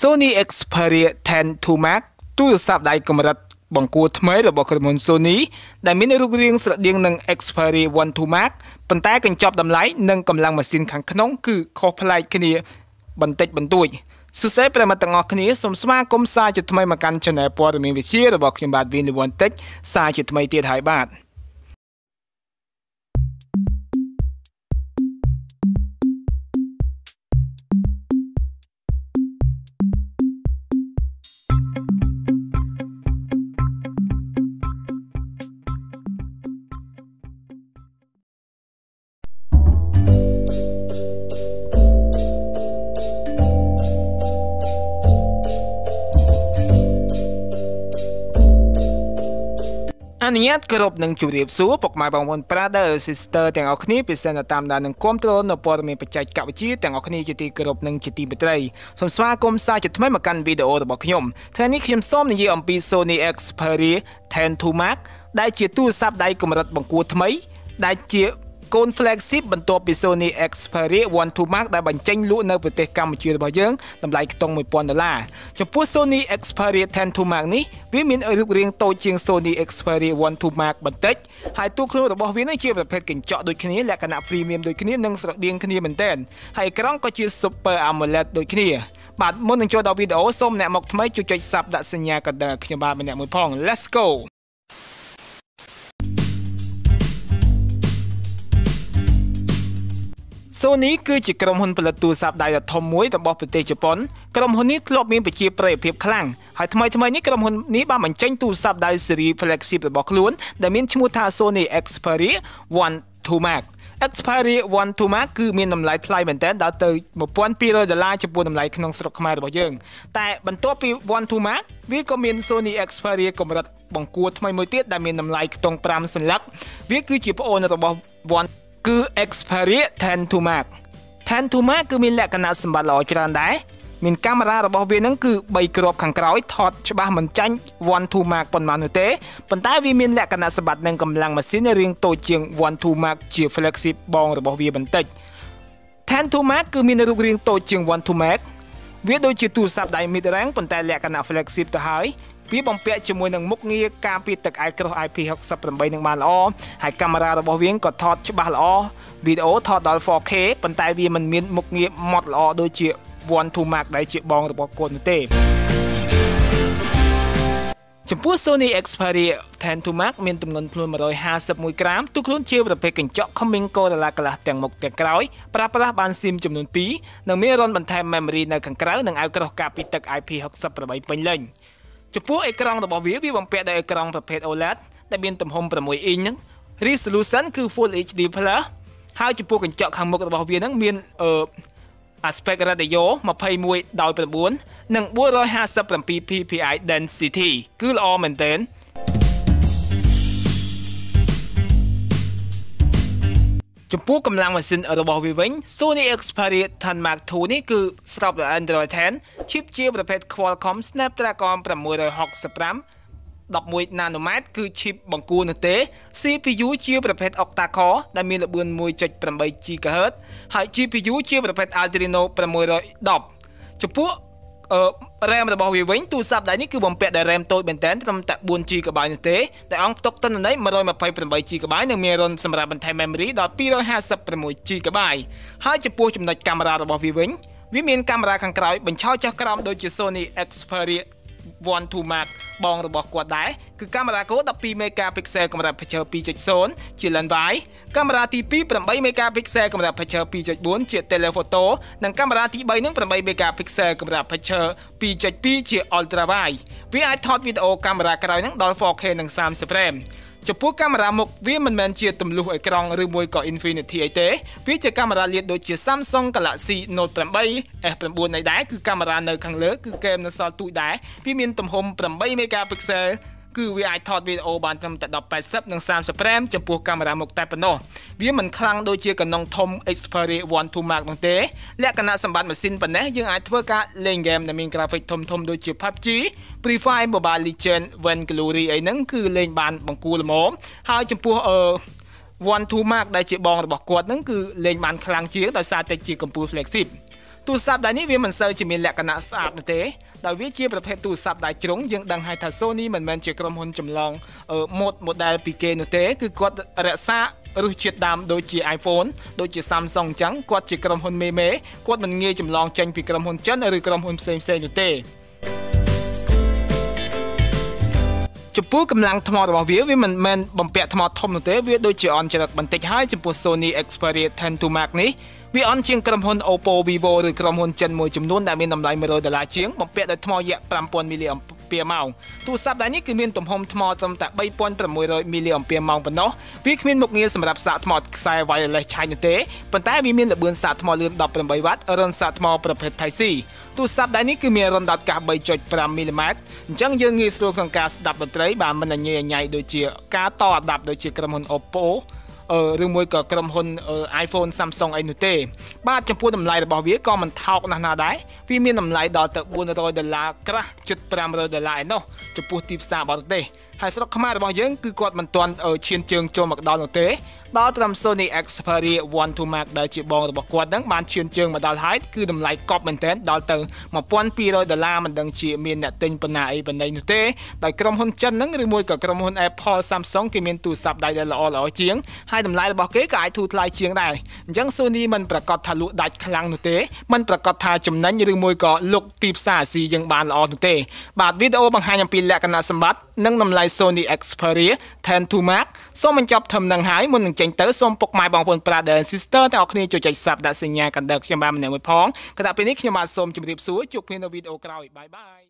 Sony Xperia 10 II Mark ទូរស័ព្ទដៃកម្រិតបង្គួរថ្មីរបស់ក្រុមហ៊ុន Sony ដែលមានរូបរាងស្រដៀងនឹង Xperia 1 II Mark ប៉ុន្តែកញ្ចប់តម្លៃនិងកម្លាំងម៉ាស៊ីនខាងក្នុងគឺខុសប្លែកគ្នាបន្តិចបន្តួចសួស្តីប្រិយមិត្តទាំងអស់គ្នាសូមស្វាគមន៍សាជាថ្មីមកកាន់ Channel ព័ត៌មានវិទ្យារបស់ខ្ញុំបាទ អញ្ញាតគោរពនឹងជម្រាបសួរពុកម៉ែបងប្អូន sister ទាំងអស់គ្នាពិសេសតាមដាននឹងគ្រប់គ្រងនៅព័ត៌មានបច្ចេកវិទ្យាទាំងអស់គ្នាជាទីគោរពនឹងជាទីមេត្រីសូមស្វាគមន៍សាជាថ្មីមកកាន់វីដេអូរបស់ខ្ញុំថ្ងៃនេះខ្ញុំសូមនិយាយអំពី Sony Xperia 10 II Mark ដែលជាទូរស័ព្ទដៃកម្រិតបង្គួរថ្មីដែលជាកូន flagship បន្ទាប់ពី Sony Xperia 1 II Mark ដែលបញ្ចេញលក់នៅប្រទេសកម្ពុជារបស់យើងតម្លៃខ្ទង់ $1000 ចំពោះ Sony Xperia 10 II Mark នេះវាមានរូបរាងតូចជាង Sony Xperia 1 II Mark បន្តិចហើយទូខ្លួនរបស់វានឹងជាប្រភេទកញ្ចក់ដូចគ្នាលក្ខណៈ premium ដូចគ្នានិងស្រដៀងគ្នាមែនទែនហើយអេក្រង់ក៏ជា Super AMOLED ដូចគ្នាបាទមុននឹងចូលដល់វីដេអូសូមអ្នកមកថ្មីជួយចុច Sub ដាក់សញ្ញាកណ្ដឹងខ្ញុំបាទម្នាក់មួយផង Let's go Sony គឺជាក្រុមហ៊ុនផលិតទូរស័ព្ទដៃដ៏ធំមួយរបស់ប្រទេសជប៉ុនក្រុមហ៊ុននេះធ្លាប់មានប្រជាប្រិយភាពខ្លាំងហើយថ្មីៗនេះក្រុមហ៊ុននេះបានបញ្ចេញទូរស័ព្ទដៃស៊េរី Flagship របស់ខ្លួនដែលមានឈ្មោះថា Sony Xperia 1 II Mark Xperia 1 II Mark គឺមានតម្លៃថ្លៃមែនតើដល់ទៅ $1200 ចំពោះតម្លៃក្នុងស្រុកខ្មែររបស់យើងតែបន្ទាប់ពី 1 II Mark វាក៏មាន Sony Xperia កម្រិតបង្គួរថ្មីមួយទៀតដែលមានតម្លៃខ្ទង់ 5 សន្លឹកវាគឺជាប្អូនរបស់ គឺ Xperia 10 II Mark គឺមានលក្ខណៈសម្បត្តិល្អច្រើនដែរមានកាមេរ៉ារបស់វានឹងគឺ 3 គ្រាប់ខាងក្រោយថតច្បាស់មិនចាញ់ 1 II Mark ប៉ុន្មាននោះទេប៉ុន្តែវាមានលក្ខណៈសម្បត្តិនិងកម្លាំងម៉ាស៊ីនរាងតូចជាង 1 II Mark ជា flagship បងរបស់វាបន្តិច 10 II Mark គឺមានរូបរាងតូចជាង 1 II Mark វាដូចជាទូរស័ព្ទដៃ mid range ប៉ុន្តែលក្ខណៈ flagship ទៅហើយ វាបំពាក់ជាមួយនឹងមុខងារការពារទឹកអាយក្រុស IP68 នឹងបានល្អហើយកាមេរ៉ារបស់វាក៏ថតច្បាស់ល្អវីដេអូថតដល់ 4K ប៉ុន្តែវាមិនមានមុខងារម៉ត់ល្អដូចជា 1 II Mark ដែលជាបងរបស់គាត់នោះទេចំពោះ Sony Xperia 10 II Mark មានទម្ងន់ខ្លួន 151 ក្រាមទូខ្លួនជាប្រភេទកញ្ចក់ Coming Gorilla Glass ទាំងមុខទាំងក្រោយប្រើប្រាស់បាន SIM ចំនួន 2 និងមានរន្ធបន្ថែម Memory នៅខាងក្រៅនិងអាយក្រុសការពារទឹក IP68 ពេញលេញ ចំពោះអេក្រង់របស់វាបំពាក់ដោយអេក្រង់ប្រភេទ OLED ដែលមានទំហំ 6 អ៊ីញ Resolution គឺ Full HD+ ហើយចំពោះកញ្ចក់ខាងមុខរបស់វានឹងមាន aspect ratio 21:9 និង 457 ppi density គឺល្អមែនទែន ចំពោះកម្លាំងម៉ាស៊ីនរបស់វាវិញ Sony Xperia 10 Mark II នេះគឺស្របដោយ Android 10 chipជាប្រភេទ Qualcomm Snapdragon 665 11 nanomet គឺ chip បង្គួរនោះទេ CPU ជាប្រភេទ Octa Core ដែលមានល្បឿន 1.8 GHz ហើយ GPU ជាប្រភេទ Adreno 610 ចំពោះ RAM របស់វាវិញទូរស័ព្ទដៃនេះគឺបំពាក់ដោយ RAM តូចមែនតើត្រឹមតែ 4GB នោះទេតែអង្គផ្ទុកទិន្នន័យ 128GB និងមានរន្ធសម្រាប់បន្ថែម Memory ដល់ 256GB ហើយចំពោះចំណុចកាមេរ៉ារបស់វាវិញវាមានកាមេរ៉ាខាងក្រោយបញ្ឆោតចុះក្រោមដូចជា Sony Xperia 1 II Mark បងរបស់គាត់ដែរគឺកាមេរ៉ាគោ 12 megapixel កម្រិត 2.0 ជា lens wide កាមេរ៉ាទី 2 8 megapixel កម្រិត 2.4 ជា telephoto និងកាមេរ៉ាទី 3 នឹង 8 megapixel កម្រិត 2.2 ជា ultra wide វាអាចថតវីដេអូកាមេរ៉ាក្រោយនឹងដល់ 4K និង 30 frame ចំពោះកាមេរ៉ាមុខវាមិនមែនជាទម្លុះអេក្រង់ឬមួយក៏ Infinity អីទេវាជាកាមេរ៉ាលាតដូចជា Samsung Galaxy Note 8 S9 នេះដែរគឺកាមេរ៉ានៅខាងលើគឺកែមនៅសល់ទូចដែរវាមានទំហំ 8 megapixel គឺវាអាចថតវីដេអូបានត្រឹមតែ 1080 និង 30 frame ចំពោះកាមេរ៉ាមុខតែប៉ុណ្ណោះវាមិនខ្លាំងដូចជាកណ្ដុងធំ Xperia 1 II Mark នោះទេលក្ខណៈសម្បត្តិម៉ាស៊ីនប៉ុណ្ណេះយើងអាចធ្វើការលេងហ្គេមដែលមានក្រាហ្វិកធំៗដូចជា PUBG Free Fire Mobile Legend Vainglory អីហ្នឹងគឺលេងបានបង្គួរល្មមហើយចំពោះ 1 II Mark ដែលជាបងរបស់គាត់ហ្នឹងគឺលេងបានខ្លាំងជាងដោយសារតែជាកម្ពុជា flagship ទូរស័ព្ទដៃនេះវាមិនសូវជាមានលក្ខណៈស្អាតនោះទេដោយវាជាប្រភេទទូរស័ព្ទដៃជ្រុងយើងដឹងហើយថា Sony មិនមែនជាក្រុមហ៊ុនចម្លងmodel ពីគេនោះទេគឺគាត់រក្សារសជាតិដើមដូចជា iPhone ដូចជា Samsung អញ្ចឹងគាត់ជាក្រុមហ៊ុនមេគាត់មិនងាយចម្លងចេញពីក្រុមហ៊ុនចិនឬក្រុមហ៊ុនផ្សេងៗនោះទេចំពោះកម្លាំងថ្មរបស់វាមិនមែនបំពាក់ថ្មធំនោះទេវាដូចជាអន់ចរិតបន្តិចហើយចំពោះ Sony Xperia 10 II Mark នេះវាអន់ជាងក្រុមហ៊ុន Oppo Vivo ឬក្រុមហ៊ុនចិនមួយចំនួនដែលមានតម្លៃ$100ជាងបំពាក់ដោយថ្មយក្ស 5000 មីលីអាំពីម៉ោងទូរស័ព្ទដៃនេះគឺមានទំហំថ្មត្រឹមតែ 3600 មីលីអាំពីម៉ោងប៉ុណ្ណោះវាគ្មានមុខងារសម្រាប់សាកថ្មខ្សែ wireless ឆាញ់នោះទេប៉ុន្តែវាមានល្បឿនសាកថ្មលឿន 18 វ៉ាត់រន្ធសាកថ្មប្រភេទ Type C ទូរស័ព្ទដៃនេះគឺមានរន្ធដោតកាស 3.5 មីលីម៉ែត្រអញ្ចឹងយើងងាយស្រួលក្នុងការស្ដាប់តន្ត្រីបានមិនញ៉ៃញ៉ៃដូចជាការតអាដាប់ដូចជាក្រុមហ៊ុន Oppoឬមួយក៏ក្រុមហ៊ុន iPhone Samsung អីនោះទេបាទចំពោះតម្លៃរបស់វាក៏មិនថោកណាស់ណាដែរវាមានតម្លៃដល់ទៅ$400ក្រាស់ជិត$500ឯណោះចំពោះទីផ្សារបរទេសហើយស្រុកខ្មែររបស់យើងគឺគាត់មិនទាន់ឈានជើងចូលមកដល់នោះទេដល់ត្រឹម Sony Xperia 1 II Mark ដែលជាបងរបស់គាត់ហ្នឹងបានឈានជើងមកដល់ហើយគឺតម្លៃកប់មែនទែនដល់ទៅ$1200មិនដឹងជាមានអ្នកទិញប៉ុណ្ណាអីប៉ុណ្ណីនោះទេដោយក្រុមហ៊ុនចិនហ្នឹងឬមួយក៏ក្រុមហ៊ុន Apple Samsung គេមានទូរស័ព្ទដៃដែលល្អជាងហើយតម្លៃរបស់គេក៏អាចធូរថ្លៃជាងដែរអញ្ចឹង Sony មិនប្រកាសថាលក់ដាច់ខ្លាំងនោះទេមិនប្រកាសថាចំណេញឬមួយក៏លុកទីផ្សារអាស៊ីយើងបានល្អនោះទេបាទវីដេអូបង្ហាញអំពីលក្ខណៈសម្បត្តិនិងតម្លៃ Sony Xperia 10 II Mark សូមបញ្ចប់ធំនឹងហើយមុននឹងចេញទៅសូមពុកម៉ែបងប្អូន Brother and Sister ទាំងអស់គ្នាជួយចុច Subscribe ដាក់សញ្ញាកណ្ដឹងខ្ញុំបានម្នាក់មួយផងក្រៅពីនេះខ្ញុំបាទសូមជម្រាបសួរជួបគ្នានៅវីដេអូក្រោយបាយបាយ